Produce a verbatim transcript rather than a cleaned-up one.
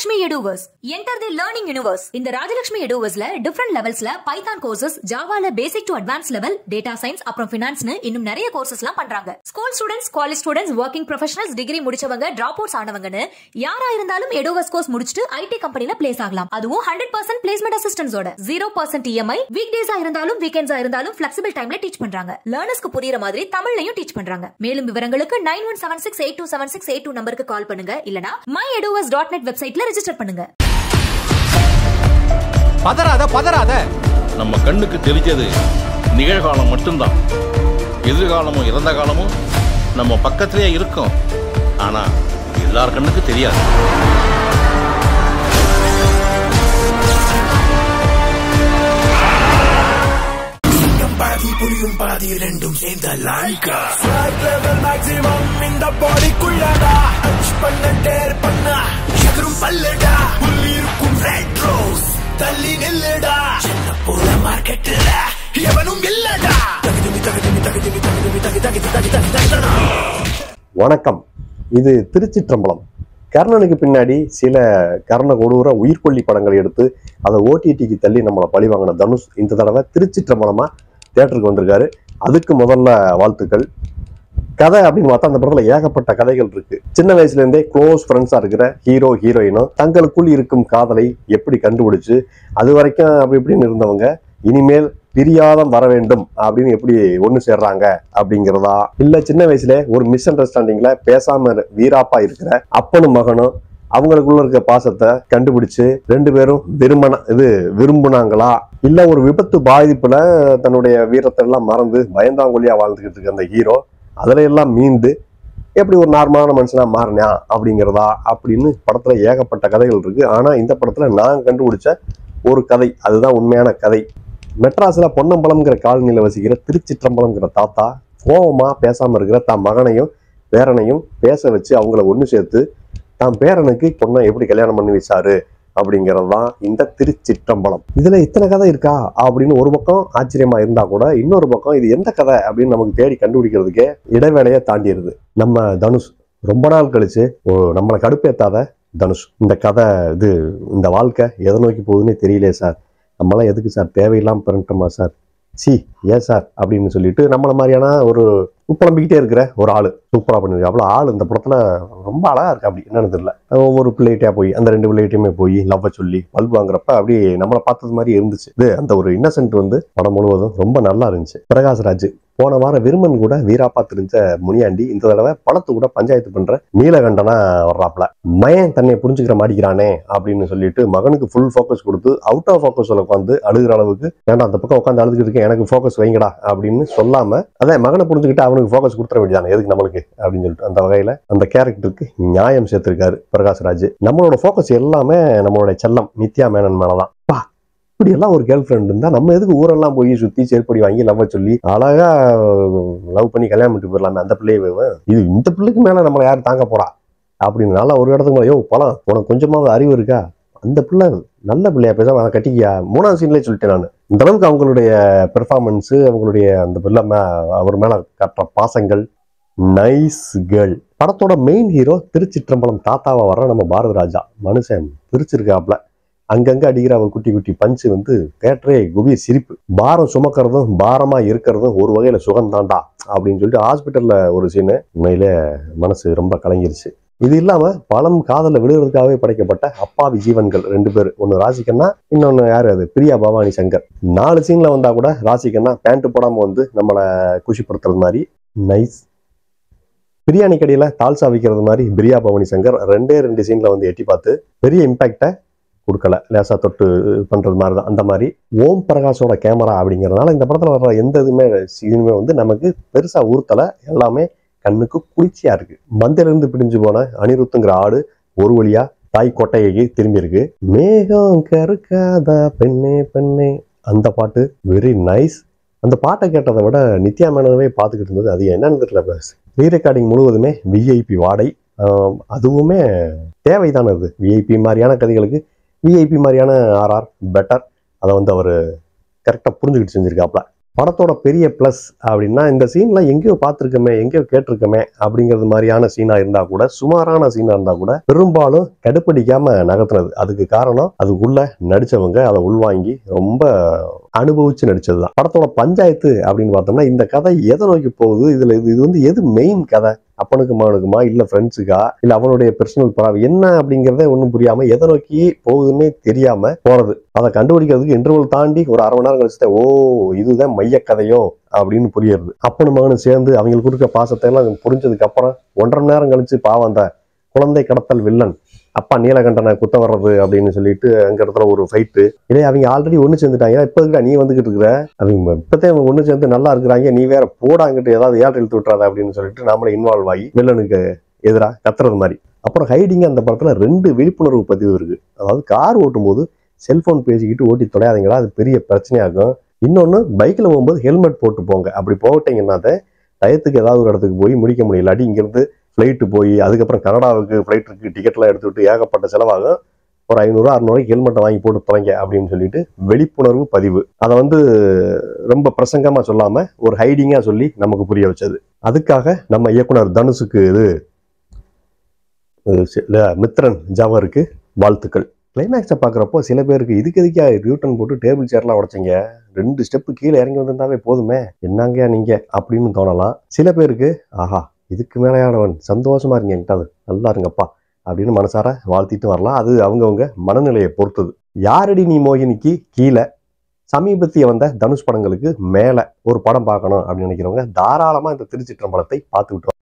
Rajalakshmi Eduverse. Enter the learning universe. In the Rajalakshmi Eduverse la different levels la Python courses, Java la basic to advanced level, data science appo finance nu innum nariya courses la pandranga. School students, college students, working professionals, degree mudichuvanga, dropouts aanavanga nu yara irundalum Eduverse course mudichittu I T company la place aagalam. Adhu one hundred percent placement assistance oda zero percent E M I, weekdays a irundalum weekends a irundalum flexible time la teach pandranga. Learners ku puriyra maadhiri Tamil layum teach pandranga. Melum vivarangalukku nine one seven six eight two seven six eight two number ku call பண்ணுங்க இல்லனா my eduverse dot net வெப்சைட்ல register பண்ணுங்க. பதறாத பதறாத நம்ம கண்ணுக்கு தெரிஞ்சது நிகழ்காலம் மட்டும்தான். எதிர்காலமும் இறந்த காலமும் நம்ம பக்கத்திலே இருக்கும். ஆனா எல்லார் கண்ணுக்கு தெரியாது. பாதி புரியும் பாதி ரெண்டும் சேர்ந்த லாய்கா மேக்ஸிமம் இந்த பாடிக்குள்ளடா டச் பண்ண டேர் பண்ணா எதிரும் பல்லடா உள்ளிருக்கும் ரெட் ரோஸ் தள்ளி நில்லடா சின்ன போல மார்க்கெட்டில் எவனும் இல்லடா தகுதி தகுதி தகுதி தகுதி தகுதி தகுதி தகுதி. வணக்கம், இது திருச்சிற்றம்பலம். கர்ணனுக்கு பின்னாடி சில கர்ண கொடூர உயிர்கொல்லி படங்களை எடுத்து அதை ஓடிடிக்கு தள்ளி நம்மளை பழி வாங்கின தனுஷ் இந்த தடவை திருச்சிற்றம்பலமாக தியேட்டருக்கு வந்திருக்காரு. அதுக்கு முதல்ல வாழ்த்துக்கள். கதை அப்படின்னு பார்த்தா அந்த படத்துல ஏகப்பட்ட கதைகள் இருக்கு. சின்ன வயசுல இருந்தே க்ளோஸ் ஃப்ரெண்ட்ஸா இருக்கிற ஹீரோ ஹீரோயினும் தங்களுக்குள் இருக்கும் காதலை எப்படி கண்டுபிடிச்சு அது வரைக்கும் அப்படி இப்படின்னு இருந்தவங்க இனிமேல் பிரியாதம் வர வேண்டும் அப்படின்னு எப்படி ஒன்று சேர்றாங்க அப்படிங்கிறதா, இல்லை சின்ன வயசுல ஒரு மிஸ் அண்டர்ஸ்டாண்டிங்ல பேசாம வீராப்பா இருக்கிற அப்பனும் மகனும் அவங்களுக்குள்ள இருக்க பாசத்தை கண்டுபிடிச்சு ரெண்டு பேரும் விரும்பின இது விரும்புனாங்களா, இல்லை ஒரு விபத்து பாதிப்புல தன்னுடைய வீரத்தை எல்லாம் மறந்து பயந்தாங்கொல்லியா வாழ்ந்துகிட்டு இருக்க அந்த ஹீரோ அதில் எல்லாம் மீண்டு எப்படி ஒரு நார்மலான மனுஷனா மாறினா அப்படிங்கிறதா அப்படின்னு படத்துல ஏகப்பட்ட கதைகள் இருக்கு. ஆனா இந்த படத்துல நான் கண்டுபிடிச்ச ஒரு கதை, அதுதான் உண்மையான கதை. மெட்ராஸ்ல பொன்னம்பலம்ங்கிற காலனியில வசிக்கிற திருச்சிற்றம்பலம்ங்கிற தாத்தா கோபமா பேசாம இருக்கிற தான் மகனையும் பேரனையும் பேச வச்சு அவங்கள ஒன்று சேர்த்து தான் பேரனுக்கு பொண்ணை எப்படி கல்யாணம் பண்ணி வச்சாரு அப்படிங்கிறது தான் இந்த திருச்சிற்றம்பலம். இதுல இத்தனை கதை இருக்கா அப்படின்னு ஒரு பக்கம் ஆச்சரியமா இருந்தா கூட இன்னொரு பக்கம் இது எந்த கதை அப்படின்னு நமக்கு தேடி கண்டுபிடிக்கிறதுக்கே இடைவேளையை தாண்டிடுது. நம்ம தனுஷ் ரொம்ப நாள் கழிச்சு நம்மளை கடுப்பேத்தாத தனுஷ் இந்த கதை இது இந்த வாழ்க்கை எதை நோக்கி போகுதுன்னே தெரியலையே சார், நம்மளாம் எதுக்கு சார் தேவையில்லாமல் பிறந்துட்டோமா சார், சி ஏன் சார் அப்படின்னு சொல்லிட்டு நம்மளை மாதிரியான ஒரு புலம்பிக்கிட்டே இருக்கிற ஒரு ஆள் சூப்பராக பண்ணியிருக்காப்புல. ஆள் இந்த படத்தில் ரொம்ப அழகாக இருக்கு. அப்படி என்னன்னு தெரியல, ஒவ்வொரு பிள்ளைகிட்டே போய் அந்த ரெண்டு பிள்ளைகிட்டையுமே போய் லவ்வை சொல்லி பல்பு வாங்குறப்ப அப்படி நம்மளை பார்த்தது மாதிரி இருந்துச்சு. இது அந்த ஒரு இன்னசென்ட் வந்து படம் முழுவதும் ரொம்ப நல்லா இருந்துச்சு. பிரகாஷ்ராஜ் போன வாரம் விருமன் கூட வீராப்பா தெரிஞ்ச முனியாண்டி இந்த தடவை பணத்து கூட பஞ்சாயத்து பண்ற நீலகண்டனா வர்றாப்புல. மயன் தன்னை புரிஞ்சுக்கிற மாட்டிக்கிறானே அப்படின்னு சொல்லிட்டு மகனுக்கு ஃபுல் ஃபோக்கஸ் கொடுத்து அவுட் ஆஃப் ஃபோக்கஸ் உட்காந்து அழுகிற அளவுக்கு ஏன்னா அந்த பக்கம் உட்காந்து அழுதுகிட்டு எனக்கு ஃபோக்கஸ் வைங்கடா அப்படின்னு சொல்லாம அதான் மகனை புரிஞ்சுக்கிட்டு அவனுக்கு ஃபோக்கஸ் கொடுத்துட வேண்டியதானே எதுக்கு நம்மளுக்கு அப்படின்னு சொல்லிட்டு அந்த வகையில அந்த கேரக்டருக்கு நியாயம் சேர்த்திருக்காரு பிரகாஷ்ராஜ். நம்மளோட ஃபோக்கஸ் எல்லாமே நம்மளோட செல்லம் நித்யா மேனன் மேலதான். இப்படி எல்லாம் ஒரு கேர்ள் ஃப்ரெண்ட் இருந்தா நம்ம எதுக்கு ஊரெல்லாம் போய் சுத்தி சேர்ப்படி வாங்கி லவ் சொல்லி அழகா லவ் பண்ணி கல்யாணம் பண்ணிட்டு போயிடலாமே அந்த பிள்ளையே, இது இந்த பிள்ளைக்கு மேல நம்மளை யாரும் தாங்க போறா அப்படின்னால ஒரு இடத்துக்கு ஐயோ பழம் உனக்கு கொஞ்சமாவது அறிவு இருக்கா, அந்த பிள்ளை நல்ல பிள்ளையா பேசாம அதை கட்டிக்கியா மூணாவது சீன்லேயே சொல்லிட்டேன் நான். இந்த அளவுக்கு அவங்களுடைய பெர்ஃபார்மன்ஸு அவங்களுடைய அந்த பிள்ளை மே அவர் மேல கட்டுற பாசங்கள் நைஸ் கேர்ள். படத்தோட மெயின் ஹீரோ திருச்சிற்றம்பலம் தாத்தாவை வர்ற நம்ம பாரத ராஜா மனுஷன் பிரிச்சிருக்காப்புல. அங்கங்க அடிக்கிற அவன் குட்டி குட்டி பஞ்சு வந்து தேட்டரே குபீர் சிரிப்பு. பாரம் சுமக்கிறதும் பாரமா இருக்கிறதும் ஒரு வகையில சுகந்தாண்டா அப்படின்னு சொல்லிட்டு ஹாஸ்பிட்டல்ல ஒரு சீனு உண்மையில மனசு ரொம்ப கலங்கிருச்சு. இது இல்லாம பழம் காதல விழுகிறதுக்காகவே படைக்கப்பட்ட அப்பாவி ஜீவன்கள் ரெண்டு பேர், ஒன்னு ராசிகண்ணா, இன்னொன்னு யாரு அது பிரியா பவானி சங்கர். நாலு சீன்ல வந்தா கூட ராசிகண்ணா பேண்ட் போடாம வந்து நம்மளை குஷிப்படுத்துறது மாதிரி நைஸ். பிரியாணி கடையில தால்சா விற்கிறது மாதிரி பிரியா பவானி சங்கர் ரெண்டே ரெண்டு சீன்ல வந்து எட்டி பார்த்து பெரிய இம்பாக்டை கொடுக்கல, லேசா தொட்டு பண்றது மாதிரி தான் அந்த மாதிரி. ஓம் பிரகாஷோட கேமரா அப்படிங்கிறதுனால இந்த படத்துல வர்ற எந்த இதுமே சீனுமே வந்து நமக்கு பெருசா உறுத்தலை, எல்லாமே கண்ணுக்கு குளிர்ச்சியா இருக்கு. மந்தையிலிருந்து பிடிஞ்சு போன அனிருத்துங்கிற ஆடு ஒரு வழியா தாய் கோட்டையை திரும்பி இருக்கு. மேகம் கருக்காத பெண்ணே பெண்ணே அந்த பாட்டு வெரி நைஸ். அந்த பாட்டை கேட்டதை விட நித்யா மேனனவே பார்த்துக்கிட்டு இருந்தது அது என்னன்னு தெரியல. ரீ ரெக்கார்டிங் முழுவதுமே விஐபி வாடை, அதுவுமே தேவைதான இது. விஐபி மாதிரியான கதைகளுக்கு விஐபி மாதிரியான ஆர்ஆர் பெட்டர், அதை வந்து அவர் கரெக்டாக புரிஞ்சுக்கிட்டு செஞ்சுருக்காப்புல. படத்தோட பெரிய ப்ளஸ் அப்படின்னா இந்த சீன்லாம் எங்கேயோ பார்த்துருக்கோமே எங்கேயோ கேட்டிருக்கோமே அப்படிங்கிறது மாதிரியான சீனாக இருந்தால் கூட சுமாரான சீனாக இருந்தால் கூட பெரும்பாலும் கடுப்படிக்காமல் நகர்த்துனது. அதுக்கு காரணம் அதுக்குள்ளே நடித்தவங்க அதை உள்வாங்கி ரொம்ப அனுபவிச்சு நடித்தது தான். படத்தோட பஞ்சாயத்து அப்படின்னு பார்த்தோம்னா இந்த கதை எதை நோக்கி போகுது, இதில் இது இது வந்து எது மெயின் கதை, அப்பனுக்கு மகனுக்குமா இல்லை ஃப்ரெண்ட்ஸுக்கா இல்லை அவனுடைய பர்சனல் ப்ராப்ளம் என்ன அப்படிங்கிறத ஒன்றும் புரியாமல் எதை நோக்கி போகுதுன்னே தெரியாமல் போகிறது. அதை கண்டுபிடிக்கிறதுக்கு இன்டர்வல் தாண்டி ஒரு அரை மணி நேரம் கழிச்சுதான் ஓ இதுதான் மையக்கதையோ அப்படின்னு புரியுது. அப்பனு மகனும் சேர்ந்து அவங்களுக்கு இருக்க பாசத்தை எல்லாம் புரிஞ்சதுக்கு அப்புறம் ஒன்றரை மணி நேரம் கழிச்சு பாவந்த குழந்தை கடத்தல் வில்லன் அப்பா நீலகண்டனை குத்த வர்றது அப்படின்னு சொல்லிட்டு அங்கே இடத்துல ஒரு ஃபைட்டு. இதே அவங்க ஆல்ரெடி ஒன்று சேர்ந்துட்டாங்க, இப்போ இருக்கிற நீ வந்துக்கிட்டு இருக்கிற அவங்க இப்போதே அவங்க ஒன்று சேர்ந்து நல்லா இருக்கிறாங்க, நீ வேற போடாங்கிட்டு ஏதாவது ஏழு இழுத்து விட்டுறாத அப்படின்னு சொல்லிட்டு நம்மளை இன்வால்வ் ஆகி வில்லனுக்கு எதிராக கத்துறது மாதிரி. அப்புறம் ஹைடிங்க அந்த படத்தில் ரெண்டு விழிப்புணர்வு பதிவு இருக்குது. அதாவது கார் ஓட்டும் போது செல்ஃபோன் பேசிக்கிட்டு ஓட்டி தொலையாதீங்களா, அது பெரிய பிரச்சனையாகும். இன்னொன்று பைக்கில் போகும்போது ஹெல்மெட் போட்டு போங்க, அப்படி போட்டிங்கன்னா டயத்துக்கு ஏதாவது ஒரு இடத்துக்கு போய் முடிக்க முடியல, இல்லாட்டி இங்கேருந்து ஃப்ளைட்டு போய் அதுக்கப்புறம் கனடாவுக்கு ஃப்ளைட்டுக்கு டிக்கெட்லாம் எடுத்துக்கிட்டு ஏகப்பட்ட செலவாகும். ஒரு ஐநூறு அறுநூறுக்கு ஹெல்மெட்டை வாங்கி போட்டு தொலைங்க அப்படின்னு சொல்லிட்டு விழிப்புணர்வு பதிவு. அதை வந்து ரொம்ப பிரசங்கமாக சொல்லாமல் ஒரு ஹைடிங்காக சொல்லி நமக்கு புரிய வச்சது. அதுக்காக நம்ம இயக்குனர் தனுஷுக்கு இது மித்ரன் ஜாவருக்கு வாழ்த்துக்கள். கிளைமேக்ஸை பார்க்குறப்போ சில பேருக்கு இதுக்கு எதுக்காக ரியூட்டன் போட்டு டேபிள் சேர்லாம் உடச்சிங்க, ரெண்டு ஸ்டெப்பு கீழே இறங்கி வந்திருந்தாவே போதுமே, என்னங்கயா நீங்கள் அப்படின்னு தோணலாம். சில பேருக்கு ஆஹா இதுக்கு மேலையானவன் சந்தோஷமாக இருங்க என்கிட்ட நல்லா இருங்கப்பா அப்படின்னு மனசார வாழ்த்திட்டு வரலாம். அது அவங்கவுங்க மனநிலையை பொறுத்தது. யாரடி நீ மோகினிக்கு கீழே சமீபத்திய வந்த தனுஷ் படங்களுக்கு மேலே ஒரு படம் பார்க்கணும் அப்படின்னு நினைக்கிறவங்க தாராளமாக இந்த திருச்சிற்றம்பலத்தை பார்த்துக்கிட்டு